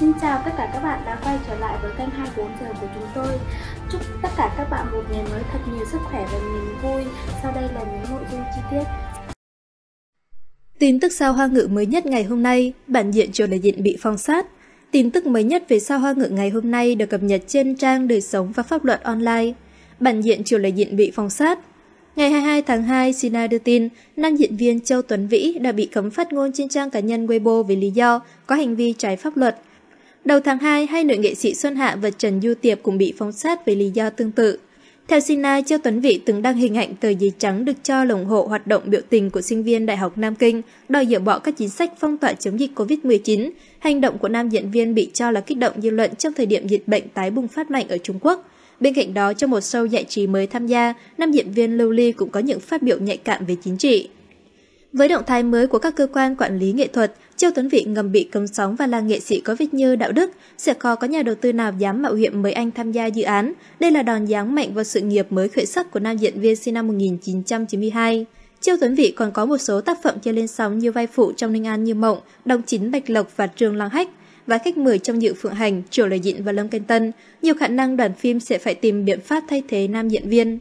Xin chào tất cả các bạn đã quay trở lại với kênh 24 giờ của chúng tôi. Chúc tất cả các bạn một ngày mới thật nhiều sức khỏe và niềm vui. Sau đây là những nội dung chi tiết. Tin tức sao Hoa ngữ mới nhất ngày hôm nay, bản diện Triệu Lệ Dĩnh bị phong sát. Tin tức mới nhất về sao Hoa ngữ ngày hôm nay được cập nhật trên trang Đời sống và Pháp luật online. Bản diện Triệu Lệ Dĩnh bị phong sát. Ngày 22 tháng 2, Sina đưa tin, nam diễn viên Châu Tuấn Vỹ đã bị cấm phát ngôn trên trang cá nhân Weibo vì lý do có hành vi trái pháp luật. Đầu tháng 2, hai nữ nghệ sĩ Xuân Hạ và Trần Du Tiệp cũng bị phong sát vì lý do tương tự. Theo Sina, Châu Tuấn Vỹ từng đăng hình ảnh tờ giấy trắng được cho là ủng hộ hoạt động biểu tình của sinh viên Đại học Nam Kinh, đòi dỡ bỏ các chính sách phong tỏa chống dịch Covid-19. Hành động của nam diễn viên bị cho là kích động dư luận trong thời điểm dịch bệnh tái bùng phát mạnh ở Trung Quốc. Bên cạnh đó, trong một show giải trí mới tham gia, nam diễn viên Lưu Ly cũng có những phát biểu nhạy cảm về chính trị. Với động thái mới của các cơ quan quản lý nghệ thuật, Châu Tuấn Vĩ ngầm bị cấm sóng và là nghệ sĩ có vết nhơ đạo đức, sẽ khó có nhà đầu tư nào dám mạo hiểm mời anh tham gia dự án. Đây là đòn giáng mạnh vào sự nghiệp mới khởi sắc của nam diễn viên sinh năm 1992. Châu Tuấn Vĩ còn có một số tác phẩm chơi lên sóng như vai phụ trong Ninh An Như Mộng, Đồng Chính Bạch Lộc và Trương Lăng Hách. Và khách mời trong dự Phượng Hành, Triệu Lệ Dĩnh và Lâm Canh Tân, nhiều khả năng đoàn phim sẽ phải tìm biện pháp thay thế nam diễn viên.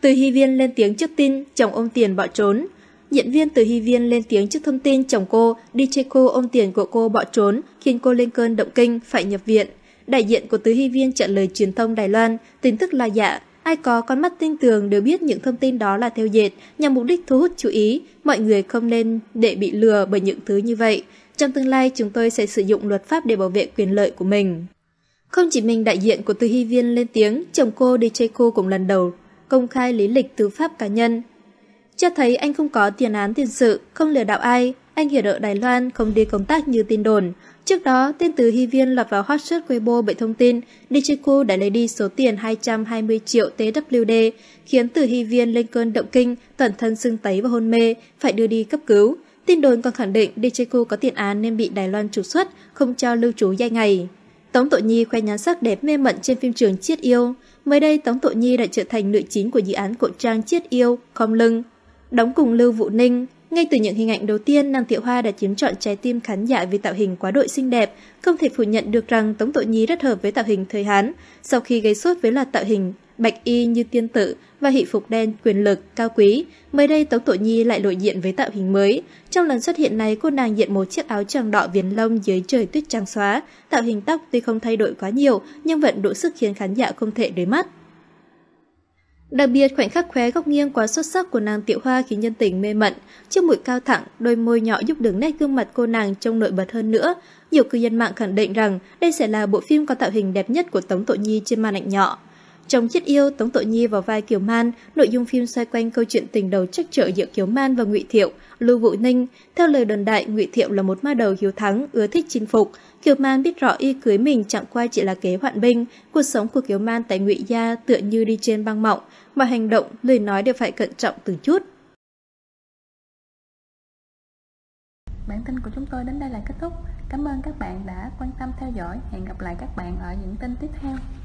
Từ Hy Viên lên tiếng trước tin chồng ôm tiền bỏ trốn. Diễn viên Từ Hy Viên lên tiếng trước thông tin chồng cô, DJQ ôm tiền của cô bỏ trốn, khiến cô lên cơn động kinh, phải nhập viện. Đại diện của Từ Hy Viên trả lời truyền thông Đài Loan, tin tức là giả. Ai có con mắt tinh tường đều biết những thông tin đó là thêu dệt nhằm mục đích thu hút chú ý. Mọi người không nên để bị lừa bởi những thứ như vậy. Trong tương lai, chúng tôi sẽ sử dụng luật pháp để bảo vệ quyền lợi của mình. Không chỉ mình, đại diện của Từ Hy Viên lên tiếng, chồng cô DJQ cũng lần đầu công khai lý lịch tư pháp cá nhân. Cho thấy anh không có tiền án tiền sự, không lừa đảo ai. Anh hiện ở Đài Loan, không đi công tác như tin đồn. Trước đó, tên Từ Hy Viên lọt vào hot search Weibo bởi thông tin DJQ đã lấy đi số tiền 220 triệu TWD, khiến Từ Hy Viên lên cơn động kinh, toàn thân sưng tấy và hôn mê, phải đưa đi cấp cứu. Tin đồn còn khẳng định DJQ có tiền án nên bị Đài Loan trục xuất, không cho lưu trú dài ngày. Tống Tổ Nhi khoe nhan sắc đẹp mê mẩn trên phim trường Chiết Yêu. Mới đây, Tống Tổ Nhi đã trở thành nữ chính của dự án cổ trang Chiết Yêu, Khom Lưng, đóng cùng Lưu Vũ Ninh. Ngay từ những hình ảnh đầu tiên, nàng Tiểu Hoa đã chiếm trọn trái tim khán giả vì tạo hình quá đội xinh đẹp. Không thể phủ nhận được rằng Tống Tổ Nhi rất hợp với tạo hình thời Hán. Sau khi gây sốt với loạt tạo hình bạch y như tiên tử và hỷ phục đen quyền lực cao quý, mới đây Tống Tổ Nhi lại lộ diện với tạo hình mới. Trong lần xuất hiện này, cô nàng diện một chiếc áo choàng đỏ viền lông dưới trời tuyết trắng xóa. Tạo hình tóc tuy không thay đổi quá nhiều nhưng vẫn đủ sức khiến khán giả không thể đối mắt. Đặc biệt, khoảnh khắc khóe góc nghiêng quá xuất sắc của nàng Tiểu Hoa khiến nhân tình mê mẩn. Chiếc mũi cao thẳng, đôi môi nhỏ giúp đường nét gương mặt cô nàng trông nổi bật hơn nữa. Nhiều cư dân mạng khẳng định rằng đây sẽ là bộ phim có tạo hình đẹp nhất của Tống Tổ Nhi trên màn ảnh nhỏ. Trong Chiết Yêu, Tống Tổ Nhi vào vai Kiều Man, nội dung phim xoay quanh câu chuyện tình đầu trắc trở giữa Kiều Man và Ngụy Thiệu, Lưu Vũ Ninh. Theo lời đồn đại, Ngụy Thiệu là một ma đầu hiếu thắng, ưa thích chinh phục. Kiều Man biết rõ y cưới mình chẳng qua chỉ là kế hoạn binh. Cuộc sống của Kiều Man tại Ngụy gia tựa như đi trên băng mỏng, mọi hành động, lời nói đều phải cẩn trọng từng chút. Bản tin của chúng tôi đến đây là kết thúc. Cảm ơn các bạn đã quan tâm theo dõi. Hẹn gặp lại các bạn ở những tin tiếp theo.